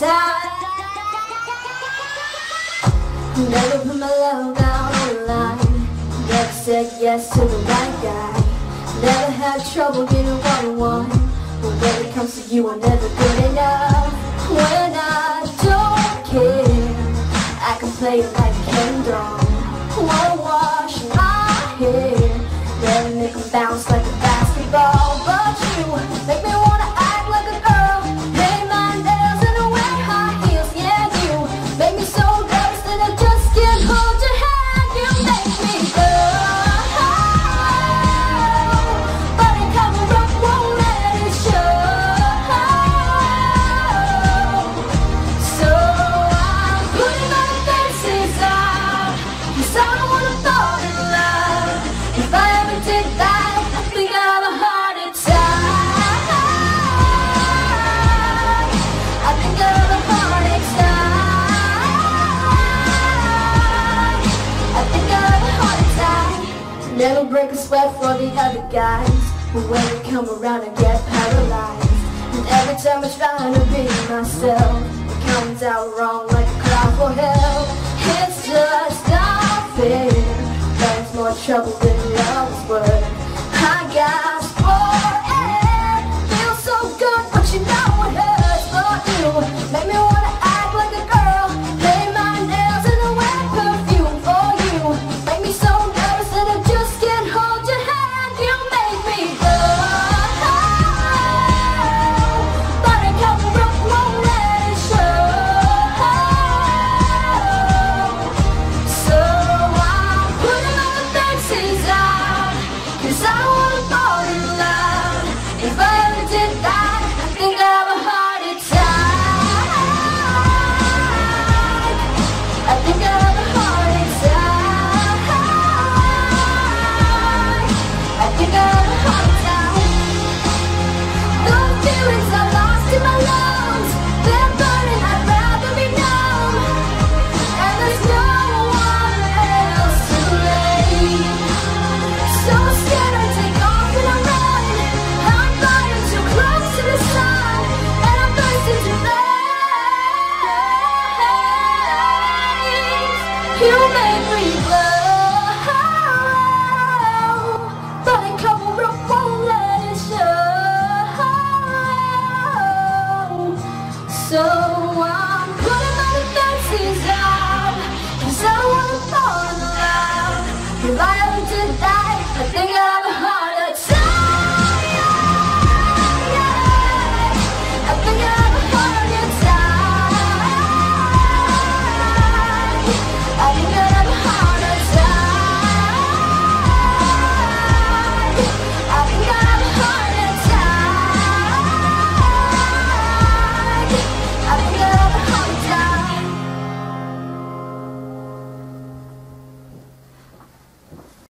time. Never put my love out online. Never said yes to the right guy. Never had trouble getting one-on-one. But when it comes to you, I'm never good enough. When I don't care, I can play it like a Ken doll. Wanna wash my hair, never make them bounce like a basketball. But you make me wanna act like a girl, paint my nails and wear high heels. Yeah, you make me so nervous that I just can't hold your hand. You make me go, but a cover up won't let it show. So I'm putting my defenses out, 'cause I don't wanna fall in love. If I ever did that, never break a sweat for the other guys, but when they come around I get paralyzed. And every time I try to be myself, it comes out wrong like a cry for help. It's just not fair, there's more trouble than love's worth. I gasp for air, feels so good but you know it hurts. But you make me wanna act like a girl, paint my nails and I wear perfume for you. Make me so nervous that I just can't hold your hand. You make me go, but a cover up won't let it show. So I'm putting my defenses out, 'cause I don't wanna fall in love. If I ever did that, I think I have a heart attack. I think I have a heart attack. I think I have a heart attack. The feelings I lost in my lungs, they're burning, I'd rather be numb. And there's no one else to blame. So scared I take off and I run. I'm flying too close to the sun, and I'm bursting to flames. You make me glow, but a cover up won't let it show. So I